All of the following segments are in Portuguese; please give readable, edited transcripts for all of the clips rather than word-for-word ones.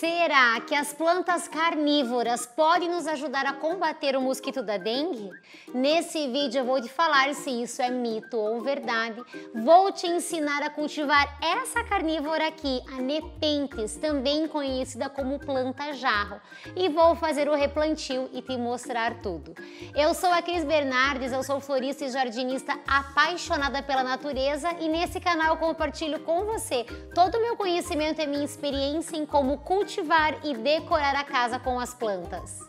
Será que as plantas carnívoras podem nos ajudar a combater o mosquito da dengue? Nesse vídeo eu vou te falar se isso é mito ou verdade. Vou te ensinar a cultivar essa carnívora aqui, a Nepenthes, também conhecida como planta jarro. E vou fazer o replantio e te mostrar tudo. Eu sou a Cris Bernardes, eu sou florista e jardinista apaixonada pela natureza e nesse canal eu compartilho com você todo o meu conhecimento e minha experiência em como cultivar e decorar a casa com as plantas.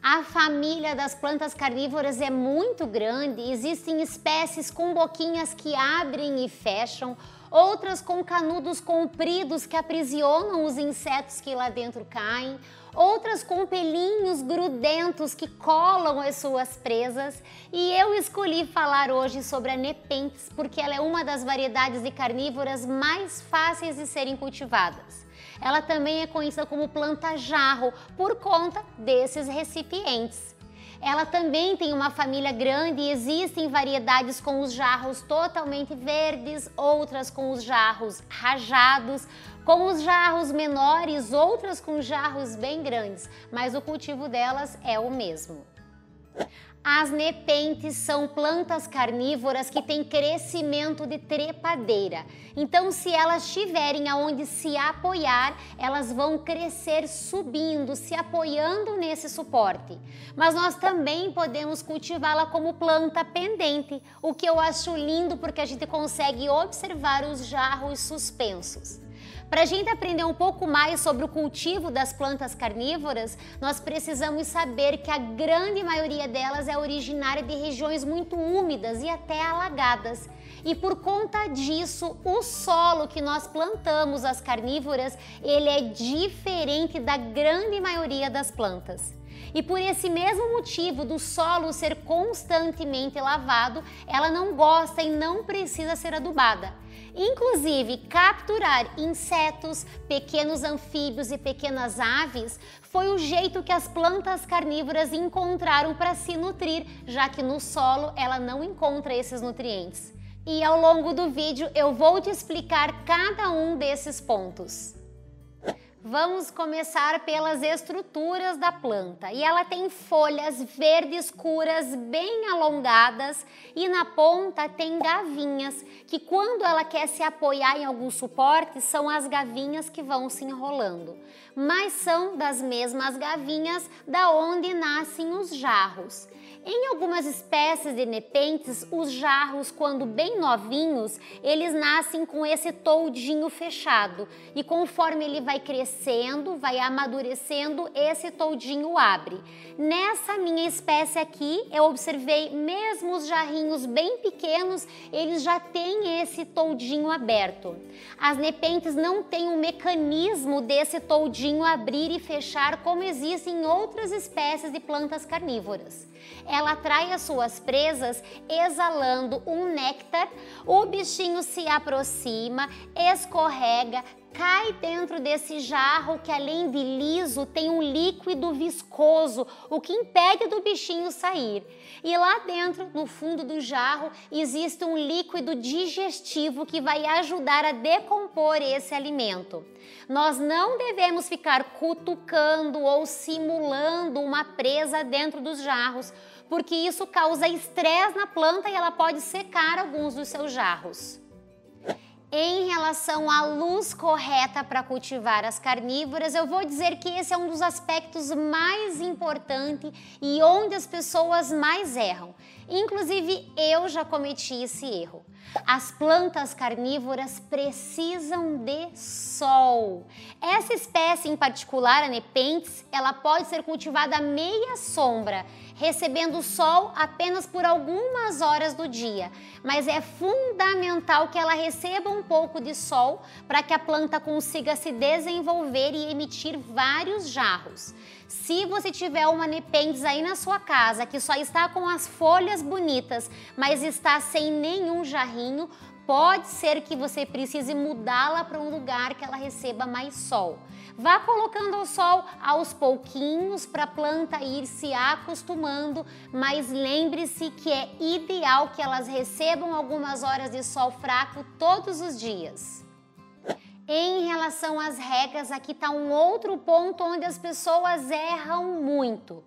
A família das plantas carnívoras é muito grande, existem espécies com boquinhas que abrem e fecham, outras com canudos compridos que aprisionam os insetos que lá dentro caem, outras com pelinhos grudentos que colam as suas presas. E eu escolhi falar hoje sobre a Nepenthes porque ela é uma das variedades de carnívoras mais fáceis de serem cultivadas. Ela também é conhecida como planta jarro por conta desses recipientes. Ela também tem uma família grande e existem variedades com os jarros totalmente verdes, outras com os jarros rajados, com os jarros menores, outras com jarros bem grandes, mas o cultivo delas é o mesmo. As Nepenthes são plantas carnívoras que têm crescimento de trepadeira. Então, se elas tiverem aonde se apoiar, elas vão crescer subindo, se apoiando nesse suporte. Mas nós também podemos cultivá-la como planta pendente, o que eu acho lindo porque a gente consegue observar os jarros suspensos. Para a gente aprender um pouco mais sobre o cultivo das plantas carnívoras, nós precisamos saber que a grande maioria delas é originária de regiões muito úmidas e até alagadas. E por conta disso, o solo que nós plantamos as carnívoras, ele é diferente da grande maioria das plantas. E por esse mesmo motivo do solo ser constantemente lavado, ela não gosta e não precisa ser adubada. Inclusive, capturar insetos, pequenos anfíbios e pequenas aves foi o jeito que as plantas carnívoras encontraram para se nutrir, já que no solo ela não encontra esses nutrientes. E ao longo do vídeo eu vou te explicar cada um desses pontos. Vamos começar pelas estruturas da planta. E ela tem folhas verdes escuras bem alongadas e na ponta tem gavinhas, que quando ela quer se apoiar em algum suporte, são as gavinhas que vão se enrolando. Mas são das mesmas gavinhas da onde nascem os jarros. Em algumas espécies de Nepenthes, os jarros, quando bem novinhos, eles nascem com esse toldinho fechado e conforme ele vai crescendo, vai amadurecendo, esse toldinho abre. Nessa minha espécie aqui, eu observei mesmo os jarrinhos bem pequenos, eles já têm esse toldinho aberto. As Nepenthes não têm um mecanismo desse toldinho abrir e fechar como existe em outras espécies de plantas carnívoras. Ela atrai as suas presas exalando um néctar, o bichinho se aproxima, escorrega, cai dentro desse jarro que além de liso tem um líquido viscoso, o que impede do bichinho sair. E lá dentro, no fundo do jarro, existe um líquido digestivo que vai ajudar a decompor esse alimento. Nós não devemos ficar cutucando ou simulando uma presa dentro dos jarros, porque isso causa estresse na planta e ela pode secar alguns dos seus jarros. Em relação à luz correta para cultivar as carnívoras, eu vou dizer que esse é um dos aspectos mais importantes e onde as pessoas mais erram. Inclusive, eu já cometi esse erro. As plantas carnívoras precisam de sol. Essa espécie em particular, a Nepenthes, ela pode ser cultivada à meia sombra, recebendo sol apenas por algumas horas do dia. Mas é fundamental que ela receba um pouco de sol para que a planta consiga se desenvolver e emitir vários jarros. Se você tiver uma Nepenthes aí na sua casa que só está com as folhas bonitas, mas está sem nenhum jarrinho, pode ser que você precise mudá-la para um lugar que ela receba mais sol. Vá colocando ao sol aos pouquinhos para a planta ir se acostumando, mas lembre-se que é ideal que elas recebam algumas horas de sol fraco todos os dias. Em relação às regas, aqui está um outro ponto onde as pessoas erram muito.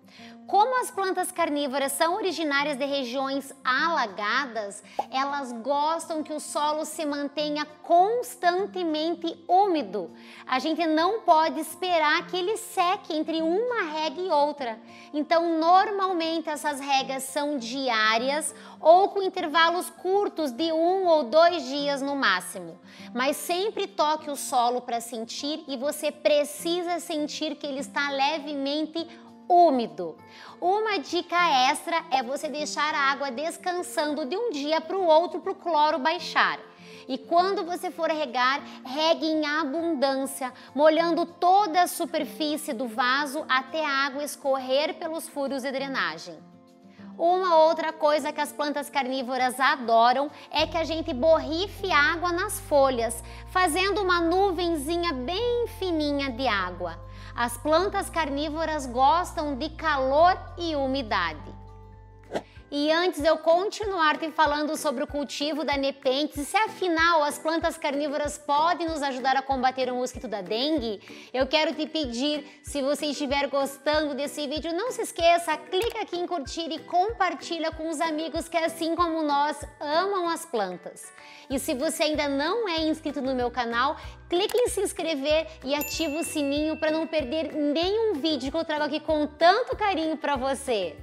Como as plantas carnívoras são originárias de regiões alagadas, elas gostam que o solo se mantenha constantemente úmido. A gente não pode esperar que ele seque entre uma rega e outra. Então, normalmente essas regas são diárias ou com intervalos curtos de 1 ou 2 dias no máximo. Mas sempre toque o solo para sentir, e você precisa sentir que ele está levemente úmido. Uma dica extra é você deixar a água descansando de um dia para o outro para o cloro baixar. E quando você for regar, regue em abundância, molhando toda a superfície do vaso até a água escorrer pelos furos de drenagem. Uma outra coisa que as plantas carnívoras adoram é que a gente borrife água nas folhas, fazendo uma nuvenzinha bem fininha de água. As plantas carnívoras gostam de calor e umidade. E antes de eu continuar te falando sobre o cultivo da Nepenthes, se afinal as plantas carnívoras podem nos ajudar a combater o mosquito da dengue, eu quero te pedir, se você estiver gostando desse vídeo, não se esqueça, clica aqui em curtir e compartilha com os amigos que, assim como nós, amam as plantas. E se você ainda não é inscrito no meu canal, clique em se inscrever e ativa o sininho para não perder nenhum vídeo que eu trago aqui com tanto carinho para você.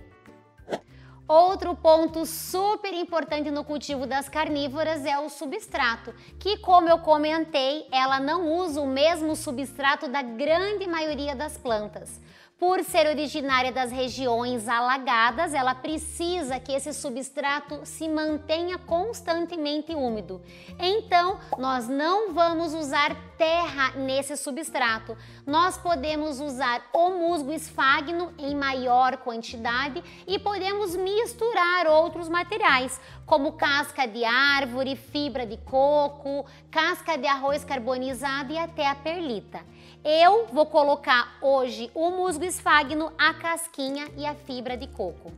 Outro ponto super importante no cultivo das carnívoras é o substrato, que, como eu comentei, ela não usa o mesmo substrato da grande maioria das plantas. Por ser originária das regiões alagadas, ela precisa que esse substrato se mantenha constantemente úmido. Então, nós não vamos usar terra nesse substrato. Nós podemos usar o musgo esfagno em maior quantidade e podemos misturar outros materiais, como casca de árvore, fibra de coco, casca de arroz carbonizada e até a perlita. Eu vou colocar hoje o musgo esfagno, a casquinha e a fibra de coco.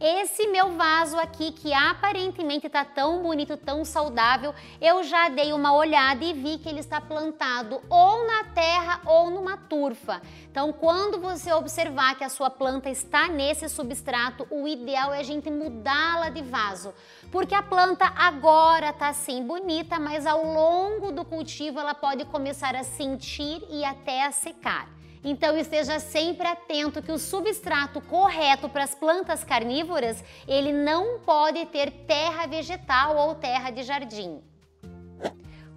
Esse meu vaso aqui, que aparentemente está tão bonito, tão saudável, eu já dei uma olhada e vi que ele está plantado ou na terra ou numa turfa. Então, quando você observar que a sua planta está nesse substrato, o ideal é a gente mudá-la de vaso, porque a planta agora está assim bonita, mas ao longo do cultivo ela pode começar a sentir e até a secar. Então esteja sempre atento que o substrato correto para as plantas carnívoras, ele não pode ter terra vegetal ou terra de jardim.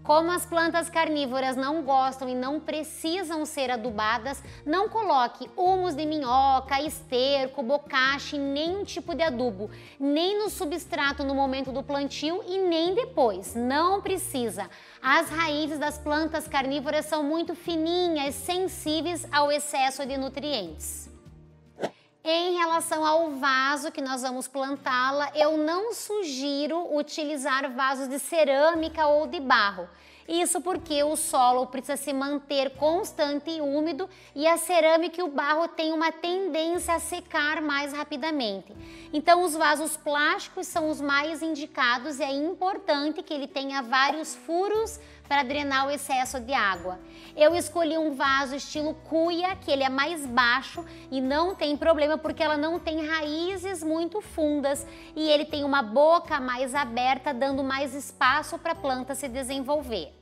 Como as plantas carnívoras não gostam e não precisam ser adubadas, não coloque humus de minhoca, esterco, bocache, nenhum tipo de adubo, nem no substrato no momento do plantio e nem depois, não precisa. As raízes das plantas carnívoras são muito fininhas, sensíveis ao excesso de nutrientes. Em relação ao vaso que nós vamos plantá-la, eu não sugiro utilizar vasos de cerâmica ou de barro. Isso porque o solo precisa se manter constante e úmido, e a cerâmica e o barro têm uma tendência a secar mais rapidamente. Então os vasos plásticos são os mais indicados e é importante que ele tenha vários furos para drenar o excesso de água. Eu escolhi um vaso estilo cuia, que ele é mais baixo e não tem problema porque ela não tem raízes muito fundas e ele tem uma boca mais aberta, dando mais espaço para a planta se desenvolver.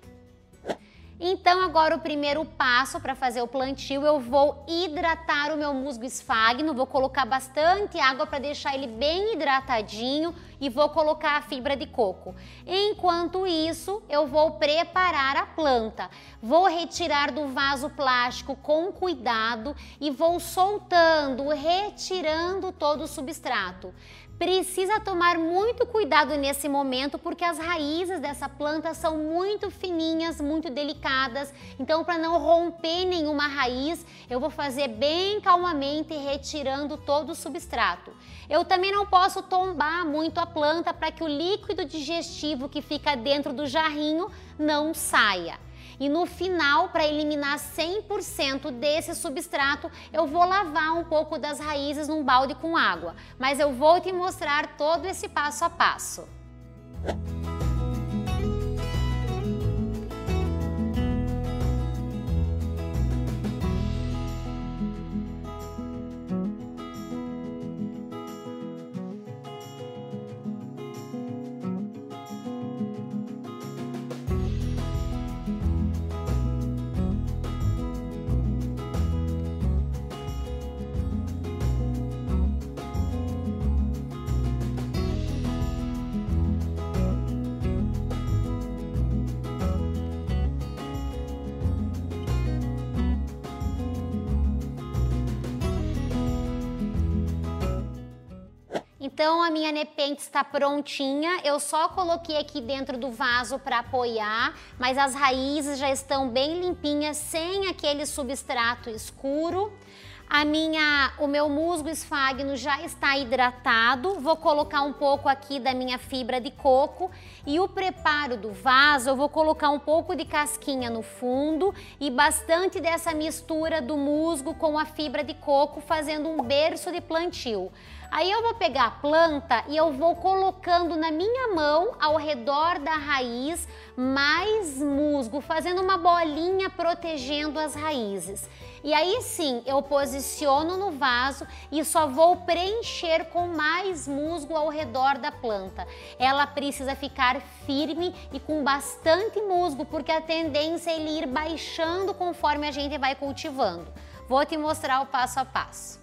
Então agora o primeiro passo para fazer o plantio, eu vou hidratar o meu musgo esfagno, vou colocar bastante água para deixar ele bem hidratadinho e vou colocar a fibra de coco. Enquanto isso, eu vou preparar a planta. Vou retirar do vaso plástico com cuidado e vou soltando, retirando todo o substrato. Precisa tomar muito cuidado nesse momento porque as raízes dessa planta são muito fininhas, muito delicadas. Então, para não romper nenhuma raiz, eu vou fazer bem calmamente, retirando todo o substrato. Eu também não posso tombar muito a planta para que o líquido digestivo que fica dentro do jarrinho não saia. E no final, para eliminar 100% desse substrato, eu vou lavar um pouco das raízes num balde com água. Mas eu vou te mostrar todo esse passo a passo. Então a minha nepenthe está prontinha, eu só coloquei aqui dentro do vaso para apoiar, mas as raízes já estão bem limpinhas, sem aquele substrato escuro. O meu musgo esfagno já está hidratado, vou colocar um pouco aqui da minha fibra de coco e o preparo do vaso, eu vou colocar um pouco de casquinha no fundo e bastante dessa mistura do musgo com a fibra de coco, fazendo um berço de plantio. Aí eu vou pegar a planta e eu vou colocando na minha mão, ao redor da raiz, mais musgo, fazendo uma bolinha protegendo as raízes. E aí sim, eu posiciono no vaso e só vou preencher com mais musgo ao redor da planta. Ela precisa ficar firme e com bastante musgo, porque a tendência é ele ir baixando conforme a gente vai cultivando. Vou te mostrar o passo a passo.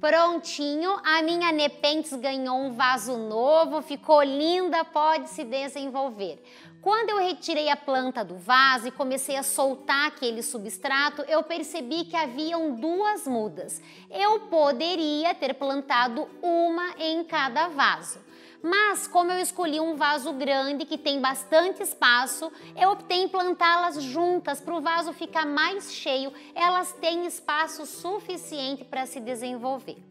Prontinho, a minha nepenthes ganhou um vaso novo, ficou linda, pode se desenvolver. Quando eu retirei a planta do vaso e comecei a soltar aquele substrato, eu percebi que haviam duas mudas. Eu poderia ter plantado uma em cada vaso. Mas, como eu escolhi um vaso grande que tem bastante espaço, eu optei em plantá-las juntas para o vaso ficar mais cheio. Elas têm espaço suficiente para se desenvolver.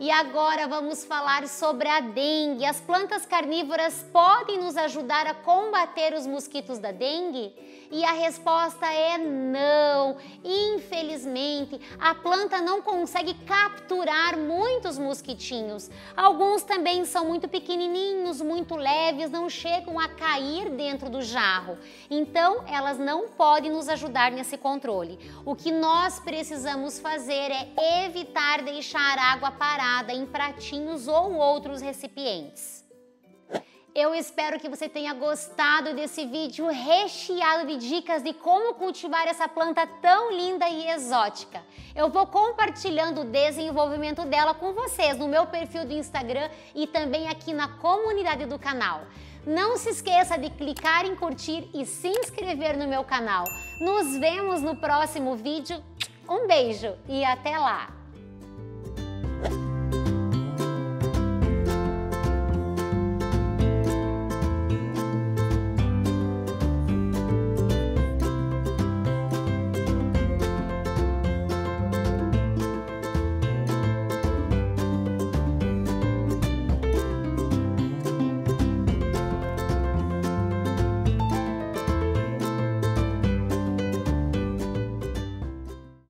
E agora vamos falar sobre a dengue. As plantas carnívoras podem nos ajudar a combater os mosquitos da dengue? E a resposta é não. Infelizmente, a planta não consegue capturar muitos mosquitinhos. Alguns também são muito pequenininhos, muito leves, não chegam a cair dentro do jarro. Então, elas não podem nos ajudar nesse controle. O que nós precisamos fazer é evitar deixar água parada em pratinhos ou outros recipientes. Eu espero que você tenha gostado desse vídeo recheado de dicas de como cultivar essa planta tão linda e exótica. Eu vou compartilhando o desenvolvimento dela com vocês no meu perfil do Instagram e também aqui na comunidade do canal. Não se esqueça de clicar em curtir e se inscrever no meu canal. Nos vemos no próximo vídeo. Um beijo e até lá!